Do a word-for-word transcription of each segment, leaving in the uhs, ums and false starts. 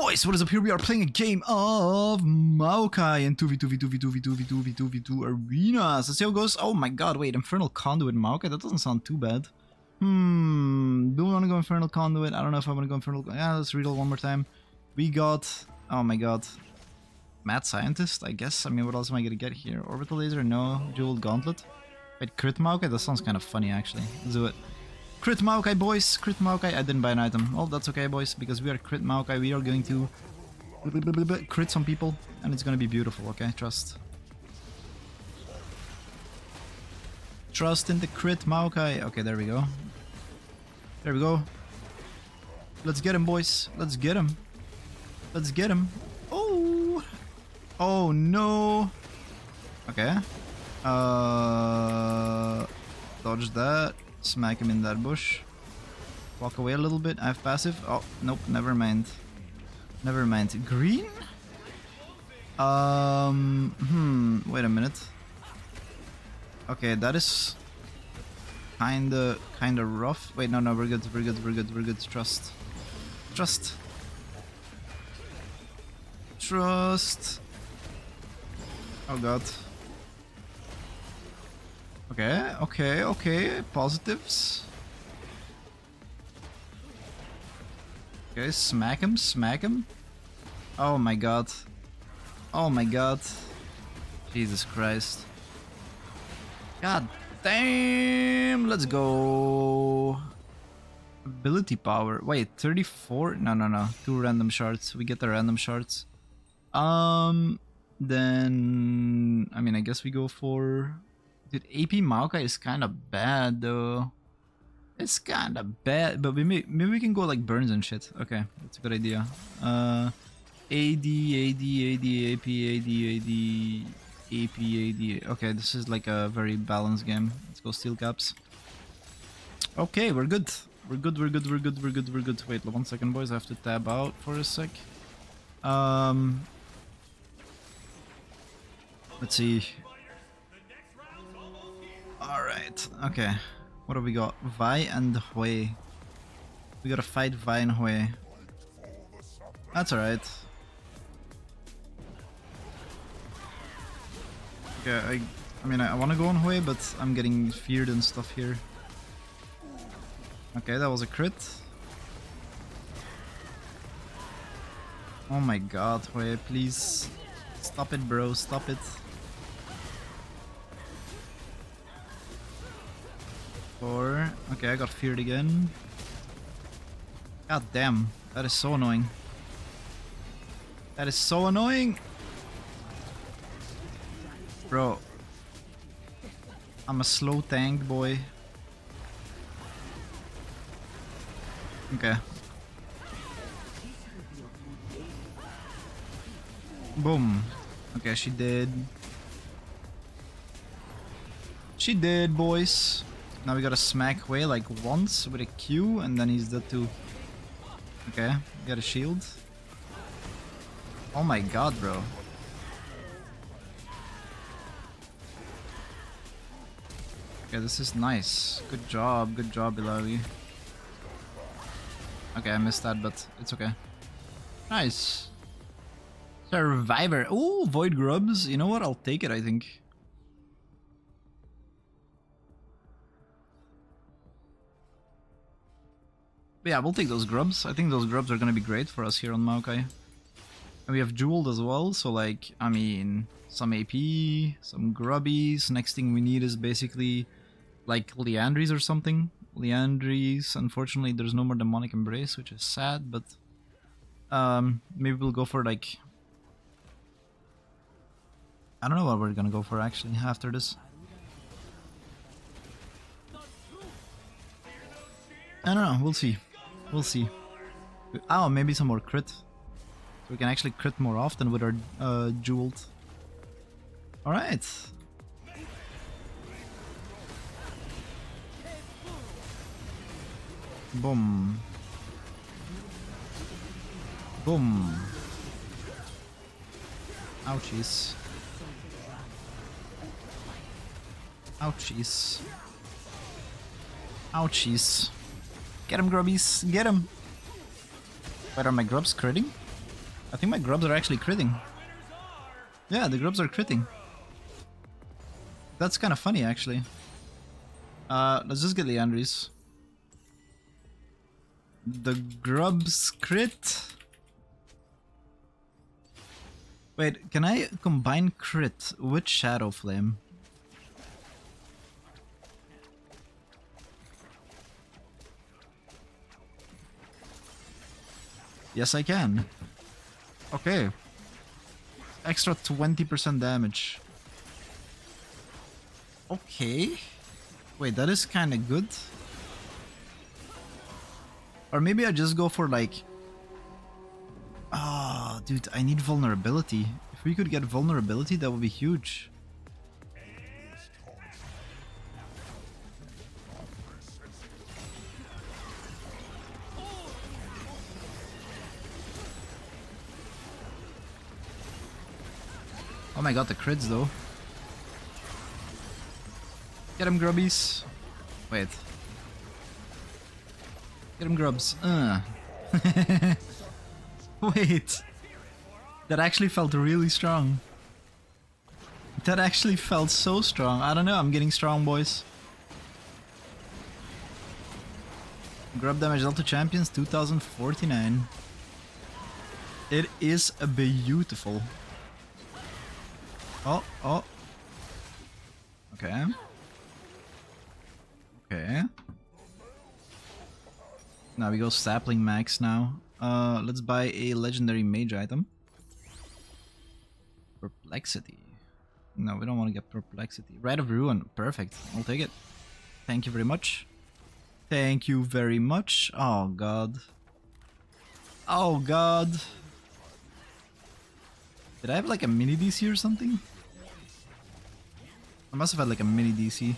Boys, what is up? Here we are playing a game of Maokai and two v two v two v two v two v two v two v two Arenas. Let's see how it goes. Oh my god, wait, Infernal Conduit Maokai? That doesn't sound too bad. Hmm, do we want to go Infernal Conduit? I don't know if I want to go Infernal Conduit. Yeah, let's read it one more time. We got, oh my god, Mad Scientist, I guess. I mean, what else am I going to get here? Orbital Laser? No. Jeweled Gauntlet? Wait, Crit Maokai? That sounds kind of funny, actually. Let's do it. Crit Maokai, boys! Crit Maokai! I didn't buy an item. Well, that's okay, boys, because we are Crit Maokai. We are going to crit some people, and it's gonna be beautiful, okay? Trust. Trust in the Crit Maokai. Okay, there we go. There we go. Let's get him, boys. Let's get him. Let's get him. Oh! Oh, no! Okay. Uh... Dodge that. Smack him in that bush. Walk away a little bit. I have passive. Oh, nope. Never mind. Never mind. Green? Um. Hmm. Wait a minute. Okay, that is kinda, kinda rough. Wait, no, no. We're good. We're good. We're good. We're good. Trust. Trust. Trust. Oh, God. Okay, okay, okay, positives. Okay, smack him, smack him. Oh my god. Oh my god. Jesus Christ. God damn, let's go. Ability power. Wait, thirty-four? No, no, no. Two random shards. We get the random shards. Um, then... I mean, I guess we go for... Dude, A P Maokai is kind of bad, though. It's kind of bad, but we may, maybe we can go, like, burns and shit. Okay, that's a good idea. Uh, A D, A D, A D, AP, AD, AD, AP, AD. Okay, this is, like, a very balanced game. Let's go Steel Caps. Okay, we're good. We're good, we're good, we're good, we're good, we're good. Wait, one second, boys. I have to tab out for a sec. Um, let's see. Alright, okay. What do we got? Vi and Hui. We gotta fight Vi and Hui. That's alright. Okay, I I mean I, I wanna go on Hui, but I'm getting feared and stuff here. Okay, that was a crit. Oh my god, Hui, please. Stop it, bro, stop it. Four. Okay, I got feared again. God damn, that is so annoying. That is so annoying! Bro. I'm a slow tank, boy. Okay. Boom. Okay, she did. She did, boys. Now we gotta smack Hui like once with a Q, and then he's dead too. Okay, got a shield. Oh my god, bro. Okay, this is nice. Good job, good job, Ilawi. Okay, I missed that, but it's okay. Nice. Survivor. Ooh, Void Grubs. You know what? I'll take it, I think. Yeah, we'll take those grubs. I think those grubs are gonna be great for us here on Maokai. And we have Jeweled as well, so like, I mean, some A P, some grubbies. Next thing we need is basically like Liandry's or something. Liandry's, unfortunately, there's no more Demonic Embrace, which is sad, but um, maybe we'll go for like... I don't know what we're gonna go for actually after this. I don't know, we'll see. We'll see. Oh, maybe some more crit. So we can actually crit more often with our uh, Jeweled. Alright. Boom. Boom. Ouchies. Ouchies. Ouchies. Get him, grubbies. Get him. Wait, are my grubs critting? I think my grubs are actually critting. Yeah, the grubs are critting. That's kind of funny, actually. Uh, let's just get Liandry's. The grubs crit. Wait, can I combine crit with Shadowflame? Yes, I can. Okay. Extra twenty percent damage. Okay. Wait, that is kind of good. Or maybe I just go for like... Oh, dude, I need vulnerability. If we could get vulnerability, that would be huge. Oh my god, the crits though. Get him, grubbies. Wait. Get him, grubs. Uh. Wait. That actually felt really strong. That actually felt so strong. I don't know, I'm getting strong, boys. Grub damage dealt to champions, two thousand forty-nine. It is a beautiful. Oh, oh. Okay. Okay. Now we go sapling max now. Uh, let's buy a legendary mage item. Perplexity. No, we don't want to get perplexity. Rite of Ruin. Perfect. I'll take it. Thank you very much. Thank you very much. Oh, God. Oh, God. Did I have like a mini D C or something? I must have had like a mini D C.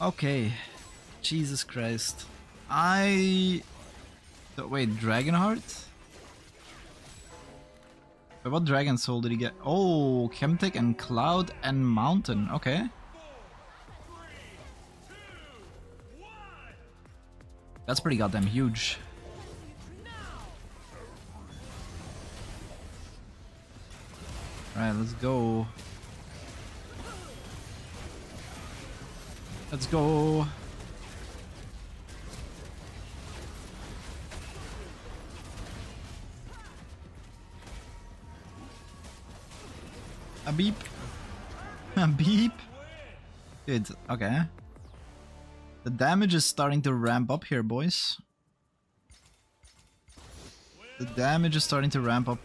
Okay. Jesus Christ. I... Wait, Dragonheart? Wait, what Dragon Soul did he get? Oh, Chemtech and Cloud and Mountain. Okay. That's pretty goddamn huge. Alright, let's go. Let's go. A beep. A beep. Dude, okay. The damage is starting to ramp up here, boys. The damage is starting to ramp up.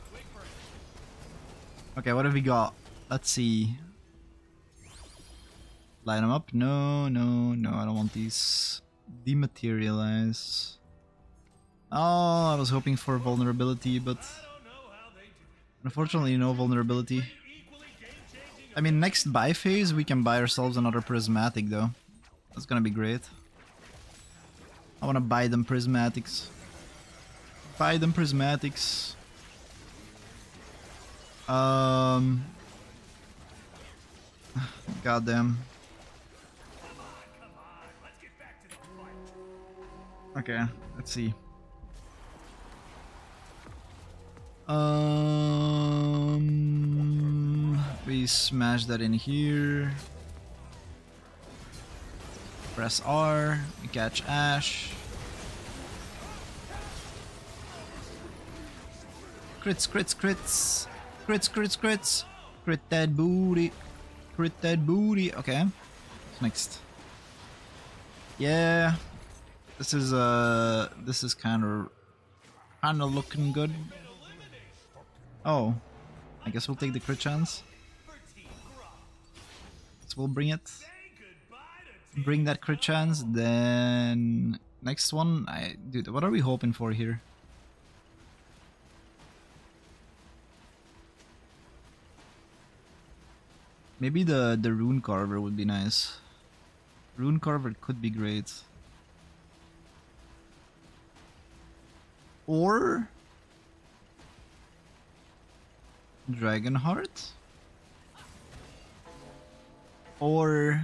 Okay, what have we got? Let's see. Line them up. No, no, no, I don't want these. Dematerialize. Oh, I was hoping for vulnerability, but... unfortunately, no vulnerability. I mean, next buy phase, we can buy ourselves another prismatic, though. That's gonna be great. I wanna buy them prismatics. Buy them prismatics. Um. Goddamn. Okay, let's see. Um. We smash that in here. Press R. We catch Ash. Crits, crits, crits. Crits, crits, crits. Crit that booty. Crit that booty. Okay. Next. Yeah. This is uh this is kinda kinda looking good. Oh. I guess we'll take the crit chance. So we'll bring it. Bring that crit chance, then next one. I dude, what are we hoping for here? Maybe the, the Rune Carver would be nice. Rune Carver could be great. Or... Dragonheart? Or...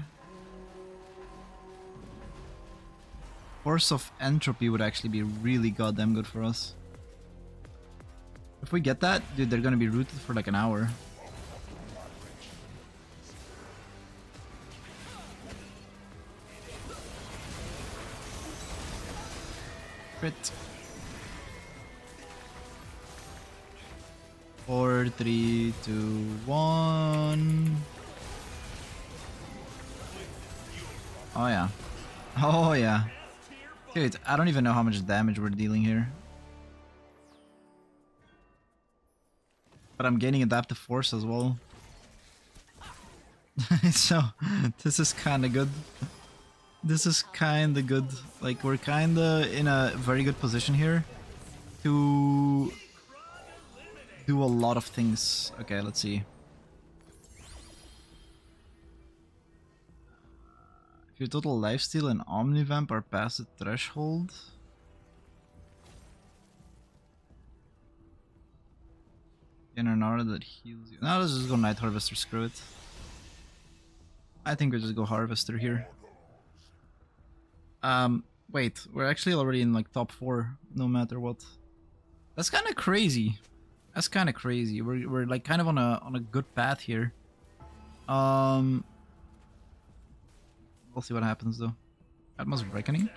Horse of Entropy would actually be really goddamn good for us. If we get that, dude, they're gonna be rooted for like an hour. Crit. Four, three, two, one. Oh yeah. Oh yeah. Dude, I don't even know how much damage we're dealing here. But I'm gaining adaptive force as well. So, this is kinda good. This is kinda good. Like, we're kinda in a very good position here to do a lot of things. Okay, let's see. If your total lifesteal and Omnivamp are past the threshold. An aura that heals you. Now let's just go Night Harvester, screw it. I think we just go Harvester here. Um, wait, we're actually already in like top four, no matter what. That's kind of crazy. That's kind of crazy. We're we're like kind of on a on a good path here. Um, we'll see what happens though. Atmos Reckoning.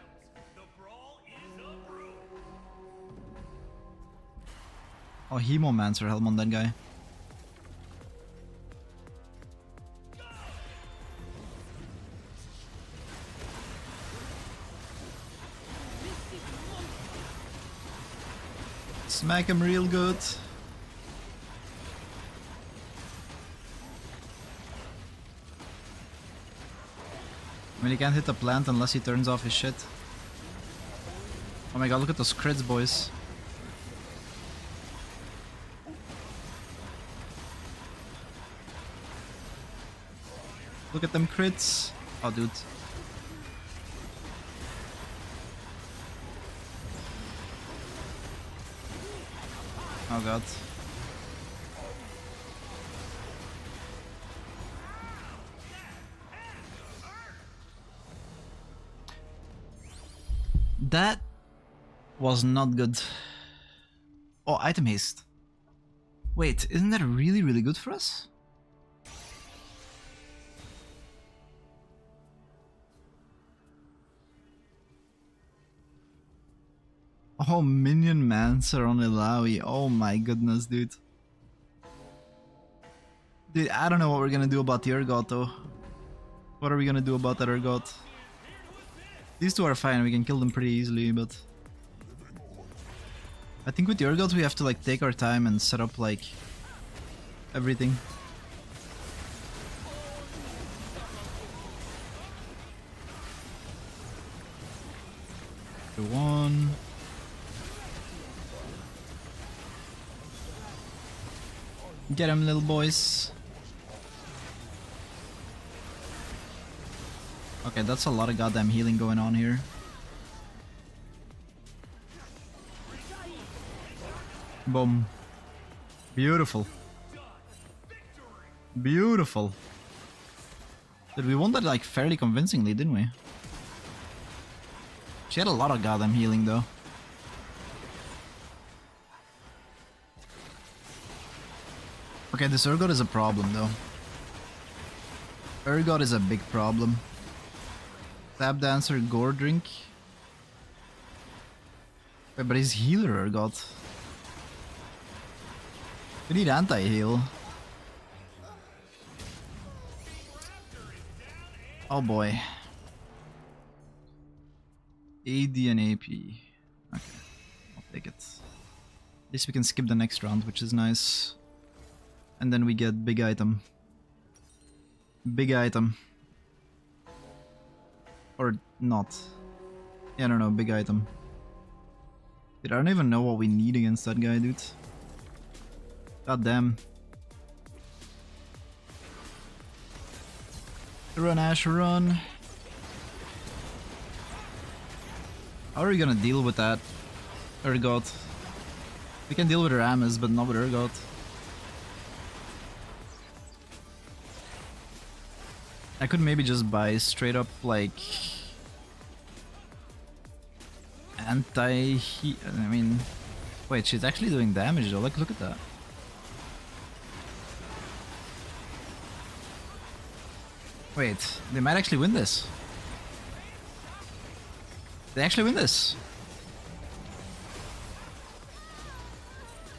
Oh, Hemomancer Helm on that guy. Smack him real good. I mean, he can't hit the plant unless he turns off his shit. Oh my god, look at those crits, boys. Look at them crits. Oh, dude. Oh, God. That was not good. Oh, item haste. Wait, isn't that really, really good for us? Oh, Minion Mancer on Ilawi. Oh my goodness, dude. Dude, I don't know what we're gonna do about the Urgot, though. What are we gonna do about that Urgot? These two are fine, we can kill them pretty easily, but... I think with the Urgot we have to like take our time and set up like... everything. One... Get him, little boys. Okay, that's a lot of goddamn healing going on here. Boom. Beautiful. Beautiful. Did we won that like fairly convincingly, didn't we? She had a lot of goddamn healing though. Okay, this Urgot is a problem though. Urgot is a big problem. Tap Dancer, Gore Drink. Wait, but he's healer Urgot. We need anti-heal. Oh boy. A D and A P. Okay, I'll take it. At least we can skip the next round, which is nice. And then we get big item. Big item. Or not. Yeah, I don't know, big item. Dude, I don't even know what we need against that guy, dude. God damn. Run, Ash, run. How are we gonna deal with that? Urgot. We can deal with Rammus, but not with Urgot. I could maybe just buy straight up like anti-heat. I mean, wait, she's actually doing damage though. Look, look at that. Wait, they might actually win this. They actually win this.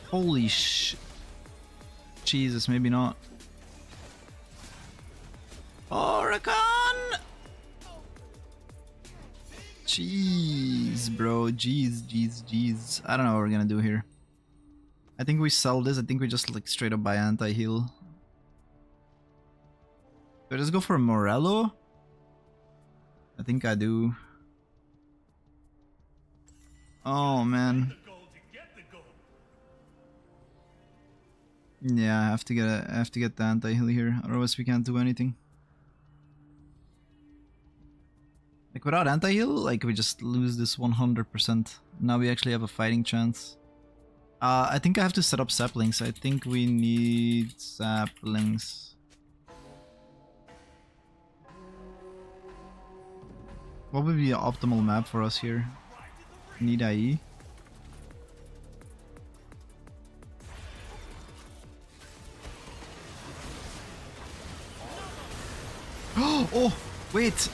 Holy sh... Jesus, maybe not. Oricon! Jeez, bro. Jeez, jeez, jeez. I don't know what we're gonna do here. I think we sell this. I think we just like straight up buy anti-heal. Do I just go for Morello? I think I do. Oh, man. Yeah, I have to get a, I have to get the anti-heal here, otherwise we can't do anything. Like, without anti-heal, like, we just lose this one hundred percent. Now we actually have a fighting chance. Uh, I think I have to set up saplings. I think we need saplings. What would be an optimal map for us here? Need I E? Oh, wait.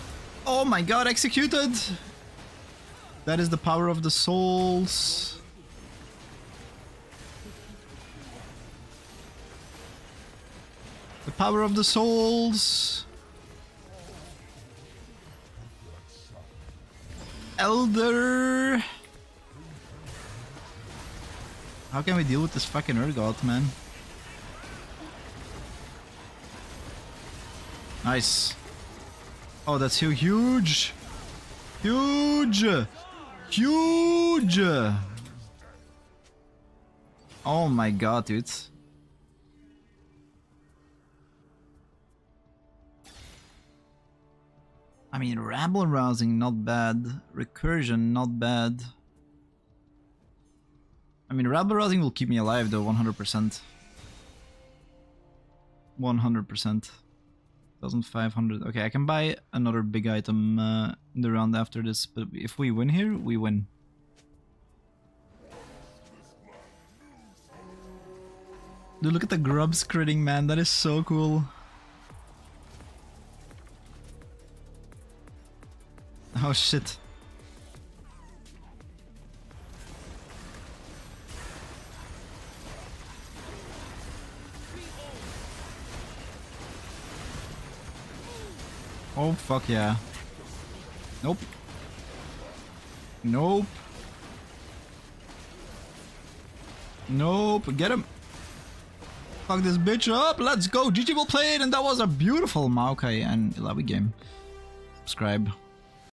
Oh my god, executed. That is the power of the souls. The power of the souls. Elder. How can we deal with this fucking Urgot, man? Nice. Oh, that's huge! Huge! Huge! Oh my god, dude. I mean, rabble rousing, not bad. Recursion, not bad. I mean, rabble rousing will keep me alive though, one hundred percent. one hundred percent. fifteen hundred. Okay, I can buy another big item uh, in the round after this, but if we win here, we win. Dude, look at the grubs critting, man. That is so cool. Oh shit. Oh fuck yeah. Nope. Nope. Nope. Get him. Fuck this bitch up. Let's go. G G, well played. And that was a beautiful Maokai and Ilawi game. Subscribe.